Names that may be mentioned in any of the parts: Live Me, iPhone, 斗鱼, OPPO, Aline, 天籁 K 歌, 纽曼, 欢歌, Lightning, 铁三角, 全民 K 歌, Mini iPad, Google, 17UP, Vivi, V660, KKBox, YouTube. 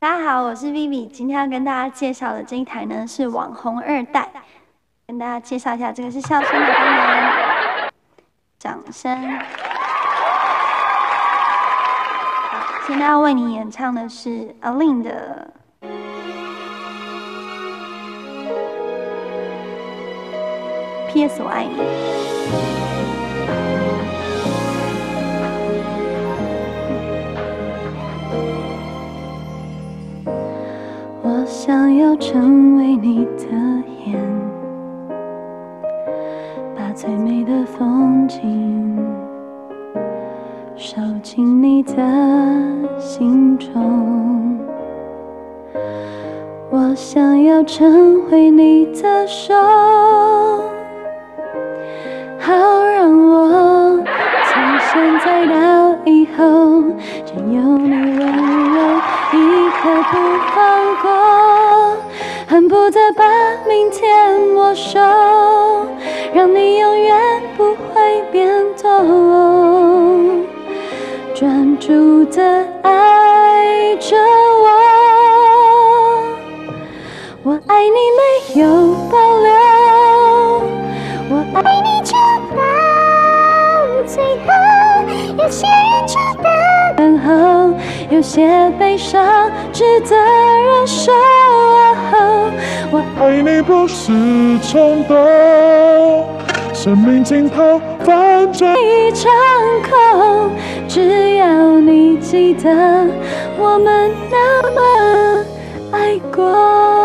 大家好，我是 Vivi， 今天要跟大家介绍的这一台呢是网红二代，跟大家介绍一下，这个是笑声的功能，掌声。好，现在要为你演唱的是 Aline 的。 P.S. 我爱你。我想要成为你的眼，把最美的风景收进你的心中。我想要成为你的手。 好让我从现在到以后，只有你温柔，一刻不放过。恨不得把明天没收，让你永远不会变动。专注的爱着我，我爱你没有保留，我爱你直到。 最后，有些人值得等候，有些悲伤值得忍受。我爱你不是冲动，生命尽头反正一场空。只要你记得，我们那么爱过。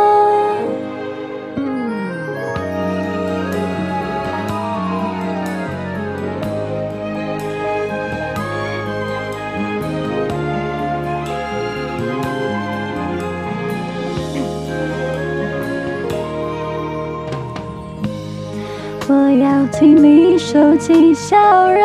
我要替你收起笑容，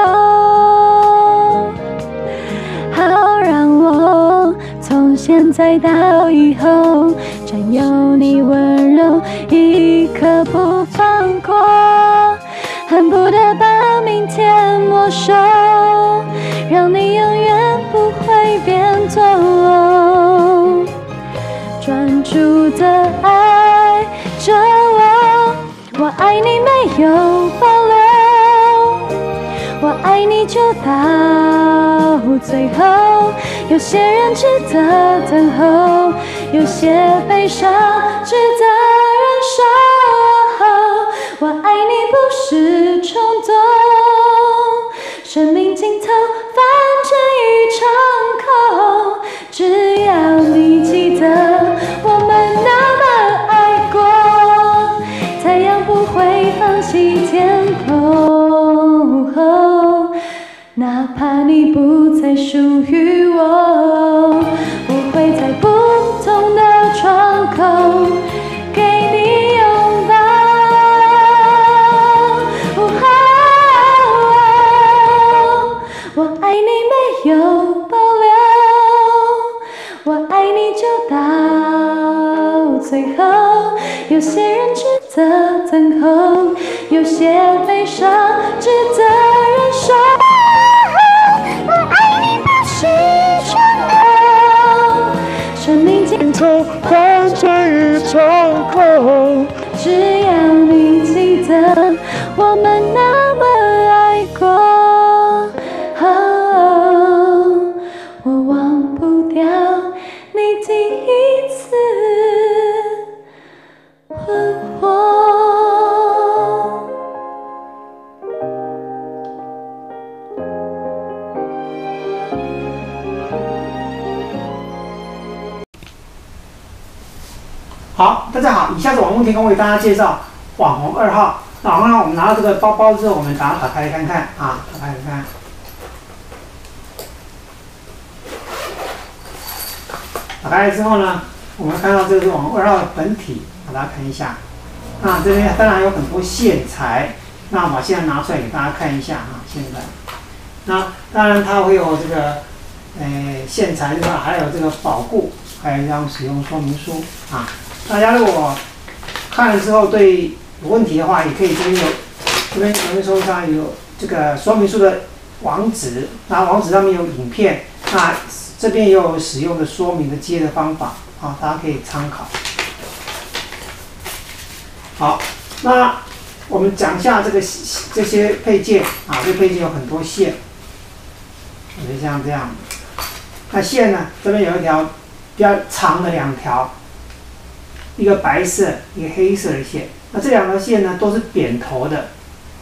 好让我从现在到以后占有你温柔，一刻不放过。恨不得把明天没收，让你永远不会变动。专注的爱着我。 我爱你没有保留，我爱你就到最后。有些人值得等候，有些悲伤值得忍受。我爱你不是冲动，生命尽头反正一场空。只要你记得，我们那么爱过。 会放弃天空，哪怕你不再属于我，我会在不同的窗口给你拥抱。我爱你没有保留，我爱你就到最后。有些人只。 值得等候，有些悲伤值得忍受。我爱你不是冲动，生命尽头反正一场空。只要你记得，我们那么爱过。哦，我忘不掉你第一次吻我。 好，大家好，以下是网红天空为大家介绍网红二号。那网红2号，我们拿到这个包包之后，我们把它打开看看啊，打开看看。打开之后呢，我们看到这个是网红2号的本体，把大家看一下。那这边当然有很多线材，那我把线材拿出来给大家看一下啊，线材。那当然它会有这个，线材是吧？还有这个保护，还有一张使用说明书啊。 大家如果看了之后对有问题的话，也可以这边有说上有这个说明书的网址，那网址上面有影片，那这边也有使用的说明的接的方法啊，大家可以参考。好，那我们讲一下这些配件啊，这配件有很多线，就像这样。那线呢，这边有一条比较长的两条，一个白色，一个黑色的线。那这两条线呢，都是扁头的，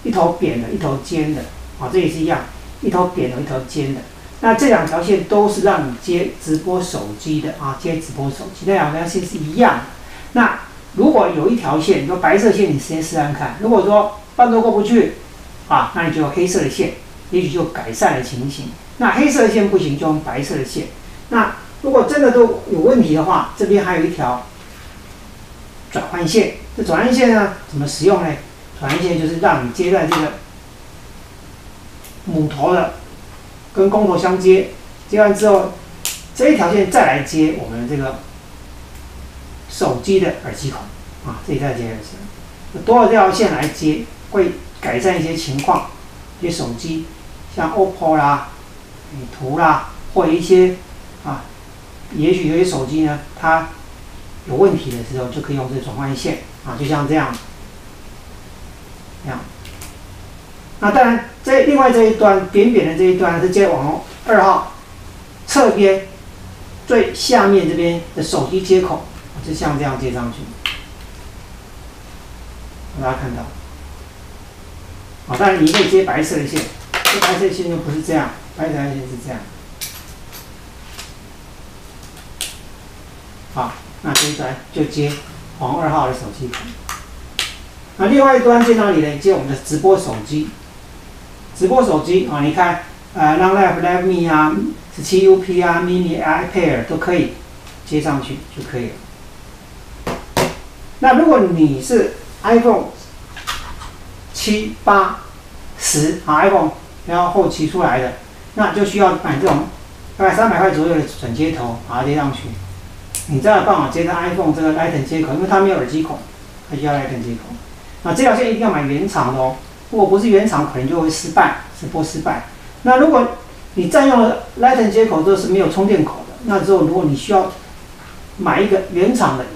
一头扁的，一头尖的啊，这也是一样，一头扁的，一头尖的。 那这两条线都是让你接直播手机的啊，接直播手机，那两条线是一样的。那如果有一条线，你说白色线，你先试看看。如果说半途过不去，啊，那你就有黑色的线，也许就改善了情形。那黑色的线不行，就用白色的线。那如果真的都有问题的话，这边还有一条转换线。这转换线呢，怎么使用呢？转换线就是让你接在这个母头的。 跟公头相接，接完之后，这一条线再来接我们这个手机的耳机孔啊，这一条接耳机，有多少条线来接，会改善一些情况。一些手机，像 OPPO 啦、美图啦，或者一些啊，也许有些手机呢，它有问题的时候，就可以用这转换线啊，就像这样，这样。 那当然，另外这一端扁扁的这一端是接往2号侧边最下面这边的手机接口，就像这样接上去，让大家看到。啊，当然你可以接白色的线，这白色的线就不是这样，白色的线是这样。好，那这一端就接往2号的手机口。那另外一端接哪里呢？接我们的直播手机。 直播手机啊，你看，Live Me 啊， 17UP 啊 ，Mini iPad 都可以接上去就可以了。那如果你是 iPhone 7、8、10啊 ，iPhone 然后后期出来的，那就需要买这种大概300块左右的转接头把它接上去，你这样办法接到 iPhone 这个 Lightning 接口，因为它没有耳机孔，它需要 Lightning 接口。那这条线一定要买原厂的哦。 如果不是原厂，可能就会失败，直播失败。那如果你占用了 Lightning 接口之后是没有充电口的，那之后如果你需要买一个原厂的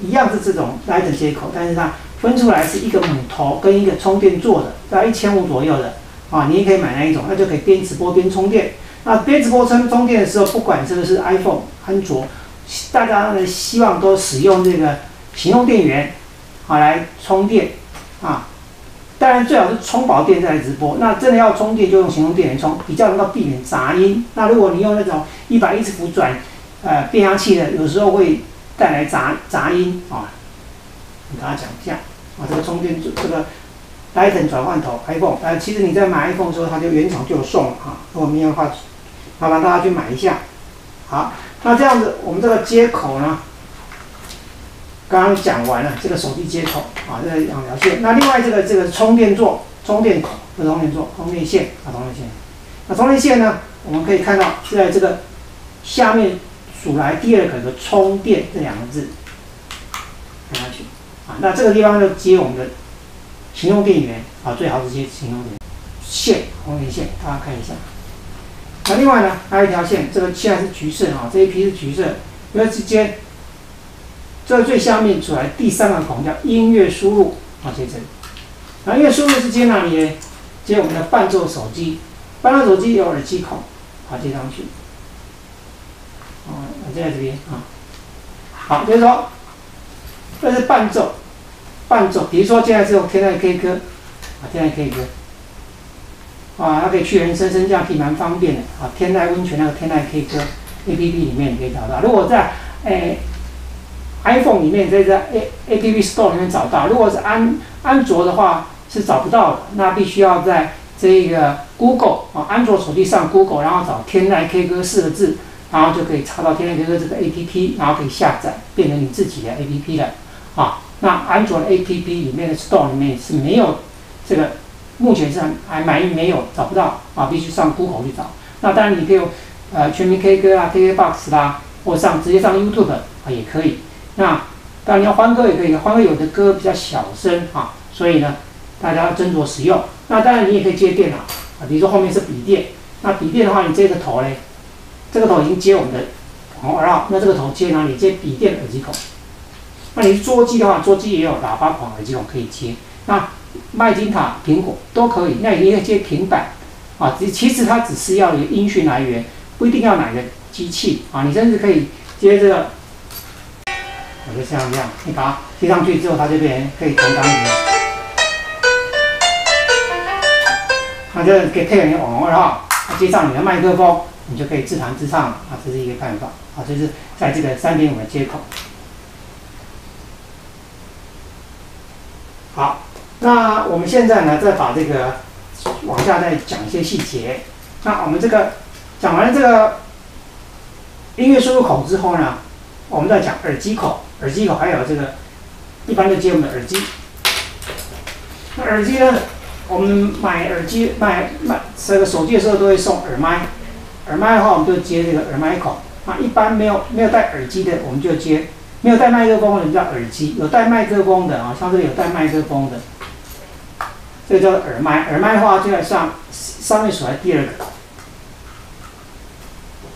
一样是这种 Lightning 接口，但是它分出来是一个母头跟一个充电座的，大概1500左右的啊，你也可以买那一种，那就可以边直播边充电。那边直播充电的时候，不管这个是 iPhone、安卓，大家呢希望都使用这个行动电源啊来充电啊。 当然最好是充饱电再来直播。那真的要充电，就用行动电源充，比较能够避免杂音。那如果你用那种110伏转变压器的，有时候会带来杂音啊。我跟大家讲一下啊，这个充电这个 Lightning 转换头 iPhone， 其实你在买 iPhone 的时候，它就原厂就有送啊。如果没有的话，麻烦大家去买一下。好，那这样子我们这个接口呢，刚刚讲完了这个手机接口。 啊，这两条线。那另外这个充电座、充电口、充电座、充电线啊，充电线。那充电线呢，我们可以看到是在这个下面数来第2个的充电这两个字，看下去啊。那这个地方就接我们的行动电源啊，最好是接行动电源线、充电线，大家看一下。那另外呢，还有一条线，这个现在是橘色啊，这一批是橘色，因为是接。 这最下面出来第3个孔叫音乐输入啊，接这里。然后音乐输入是接哪里呢？接我们的伴奏手机，伴奏手机有耳机孔，好接上去。哦，接在这边啊。好，就是说这是伴奏，伴奏。比如说现在是用天籁 K 歌啊，天籁 K 歌。啊，它可以去人声升降，可以蛮方便的啊。天籁温泉那个天籁 K 歌 APP 里面你可以找到。如果在iPhone 里面在这 APP Store 里面找到，如果是安卓的话是找不到的，那必须要在这个 Google 啊，安卓手机上 Google， 然后找“天籁 K 歌”4个字，然后就可以查到“天籁 K 歌”这个 APP， 然后可以下载变成你自己的 APP 了啊。那安卓的 APP 里面的 Store 里面是没有这个，目前是还没有找不到啊，必须上 Google 去找。那当然你可以用全民 K 歌啊、KKBox 啦，或直接上 YouTube 啊也可以。 那当然你要欢歌也可以，欢歌有的歌比较小声啊，所以呢，大家要斟酌使用。那当然你也可以接电脑啊，比如说后面是笔电，那笔电的话，你这个头嘞，这个头已经接我们的红耳号，那这个头接哪里？接笔电耳机孔。那你桌机的话，桌机也有喇叭孔、耳机孔可以接。那麦金塔、苹果都可以。那也可以接平板啊，其实它只是要有音讯来源，不一定要哪个机器啊。你甚至可以接这个，我就像这样，你把它贴上去之后，它这边可以弹钢琴。 那就给配合你的网红二号，接上你的麦克风，你就可以自弹自唱啊，这是一个办法啊，就是在这个 3.5 的接口。好，那我们现在呢，再把这个往下再讲一些细节。那我们这个讲完了这个音乐输入口之后呢，我们再讲耳机口，耳机口还有这个一般就接我们的耳机。那耳机呢？ 我们买耳机、买这个手机的时候都会送耳麦，耳麦的话我们就接这个耳麦口。那一般没有带耳机的，我们就接；没有带麦克风的，我们叫耳机；有带麦克风的啊，像这里有带麦克风的，这个叫耳麦。耳麦的话就要上面数在第二个。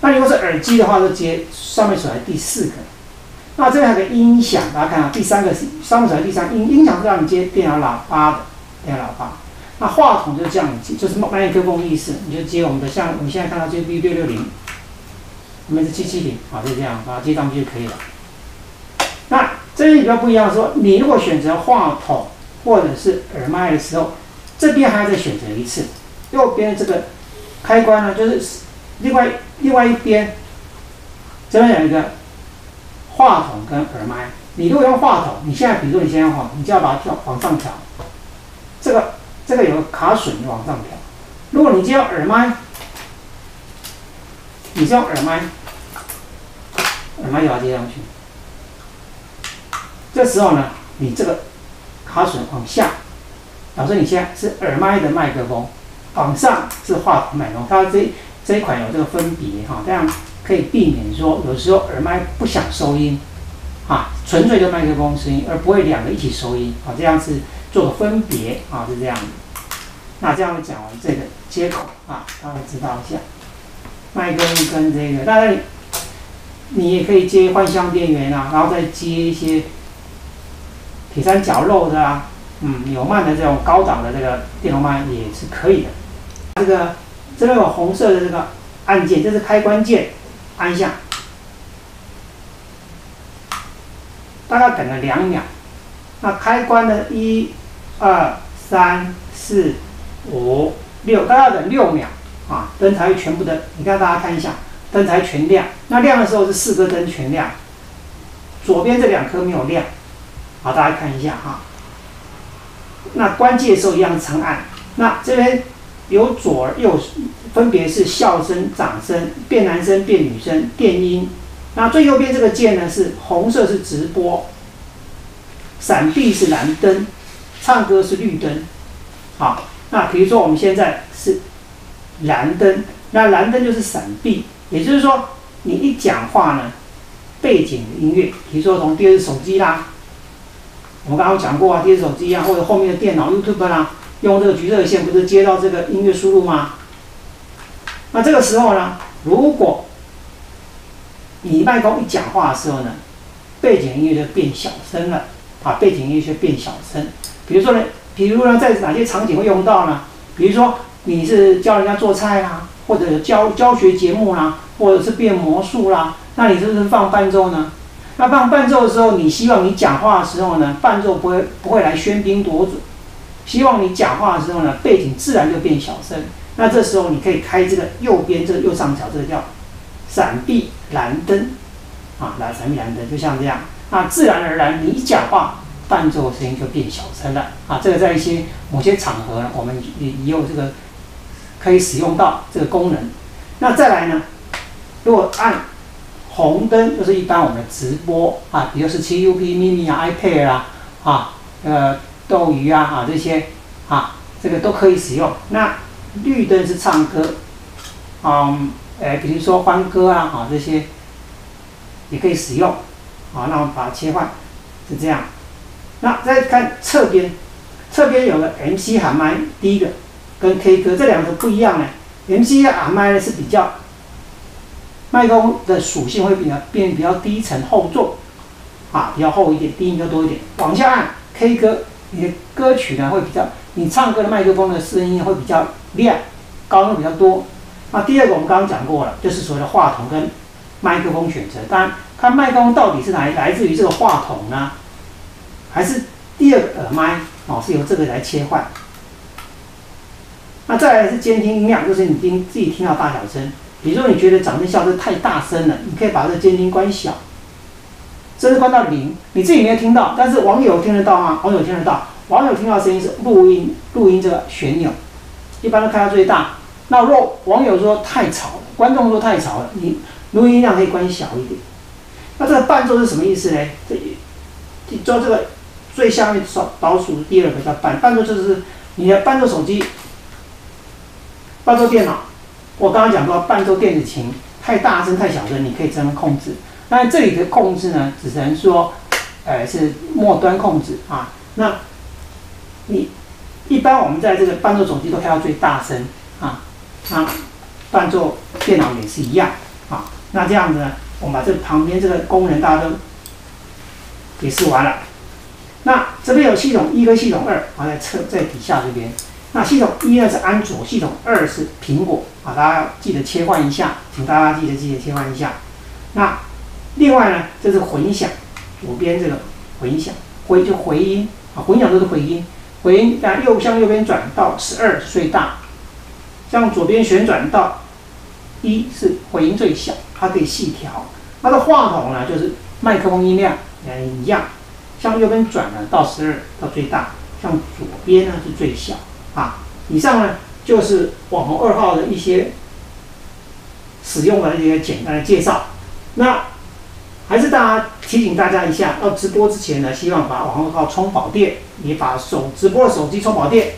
那如果是耳机的话，就接上面数在第四个。那这边还有个音响，大家看啊，第三个是上面数在第三音响是让你接电脑喇叭的，电脑喇叭。 那话筒就这样，就是麦克风的意思，你就接我们的，像我们现在看到这 V660，我们是770，好，就这样把它接上去就可以了。那这边比较不一样的说，你如果选择话筒或者是耳麦的时候，这边还要再选择一次。右边这个开关呢，就是另外一边，这边有一个话筒跟耳麦。你如果用话筒，你现在比如说你现在用话筒，你就要把它往上调，这个有卡榫往上调，如果你接耳麦，你接耳麦就要接上去。这时候呢，你这个卡榫往下，表示你现在是耳麦的麦克风，往上是话筒麦克风。它这一款有这个分别哈，这样可以避免说有时候耳麦不想收音，啊，纯粹的麦克风声音，而不会两个一起收音啊，这样是。 做分别啊，是这样的。那这样讲完这个接口啊，大家知道一下。麦克风跟这个，当然你也可以接换向电源啊，然后再接一些铁三角肉的啊，纽曼的这种高档的这个电容麦也是可以的。这个有红色的这个按键，这是开关键，按一下，大概等了2秒。 那开关的1、2、3、4、5、6，大概要等6秒啊，灯才会全部的。你看大家看一下，灯才全亮。那亮的时候是4个灯全亮，左边这2颗没有亮。好，大家看一下哈。那关机的时候一样长按。那这边有左右，分别是笑声、掌声、变男生、变女生、电音。那最右边这个键呢是红色，是直播。 闪避是蓝灯，唱歌是绿灯。好，那比如说我们现在是蓝灯，那蓝灯就是闪避，也就是说你一讲话呢，背景音乐，比如说从第二只手机啦，我们刚刚讲过啊，第二只手机啊，或者后面的电脑 YouTube 啦，用这个橘色的线不是接到这个音乐输入吗？那这个时候呢，如果你麦克风一讲话的时候呢，背景音乐就变小声了。 啊，背景音乐变小声。比如说呢，在哪些场景会用到呢？比如说你是教人家做菜啦、啊，或者教学节目啦、啊，或者是变魔术啦、啊，那你是不是放伴奏呢？那放伴奏的时候，你希望你讲话的时候呢，伴奏不会来喧宾夺主。希望你讲话的时候呢，背景自然就变小声。那这时候你可以开这个右边这个右上角这个叫闪避蓝灯啊，来闪避蓝灯，就像这样。 啊，自然而然，你一讲话，伴奏声音就变小声了啊。这个在某些场合呢，我们也有这个可以使用到这个功能。那再来呢，如果按红灯，就是一般我们的直播啊，比如17UP、Mini 啊、iPad 啊、斗鱼啊、这些啊，这个都可以使用。那绿灯是唱歌，比如说欢歌啊、这些也可以使用。 好，那我们把它切换，是这样。那再看侧边，侧边有个 MC 喊麦，第一个跟 K 歌这两个不一样呢。MC 喊麦呢是比较麦克风的属性会变比较低沉厚重，啊，比较厚一点，低音就多一点。往下按 K 歌，你的歌曲呢会比较，你唱歌的麦克风的声音会比较亮，高音比较多。那第二个我们刚刚讲过了，就是所谓的话筒跟麦克风选择。当然，看麦克风到底是来自于这个话筒呢，还是第二个耳麦哦，是由这个来切换。 那再来是监听音量，就是你自己听到大小声。比如说你觉得掌声笑声太大声了，你可以把这个监听关小，甚至关到0，你自己没有听到，但是网友听得到吗？网友听得到，网友听到声音是录音这个旋钮，一般都开到最大。那如果网友说太吵了，观众说太吵了，你录音音量可以关小一点。那这个伴奏是什么意思呢？这个最下面倒数第二个叫伴奏，就是你的伴奏手机。 伴奏电脑，我刚刚讲过，伴奏电子琴太大声、太小声，你可以这样控制。那这里的控制呢，只能说，是末端控制啊。那你一般我们在这个伴奏手机都开到最大声啊，那伴奏电脑也是一样啊。那这样子呢，我们把这旁边这个功能大家都解释完了。那这边有系统一跟系统二，我在底下这边。 那系统一呢是安卓，系统二是苹果啊，大家记得切换一下，请大家记得切换一下。那另外呢，这是混响，左边这个混响，就回音啊，混响都是回音，回音那向右边转到12是最大，向左边旋转到1是回音最小，它可以细调。它的话筒呢就是麦克风音量一样，向右边转呢到12到最大，向左边呢是最小。 啊，以上呢就是网红2号的一些使用的一些简单的介绍。那还是提醒大家一下，要直播之前呢，希望把网红2号充饱电，也把直播的手机充饱电。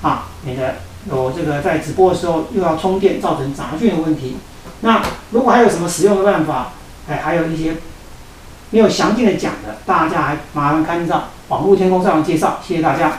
啊，免得有这个在直播的时候又要充电，造成杂讯的问题。那如果还有什么使用的办法，还有一些没有详尽的讲的，大家还麻烦参照网络天空上的介绍。谢谢大家。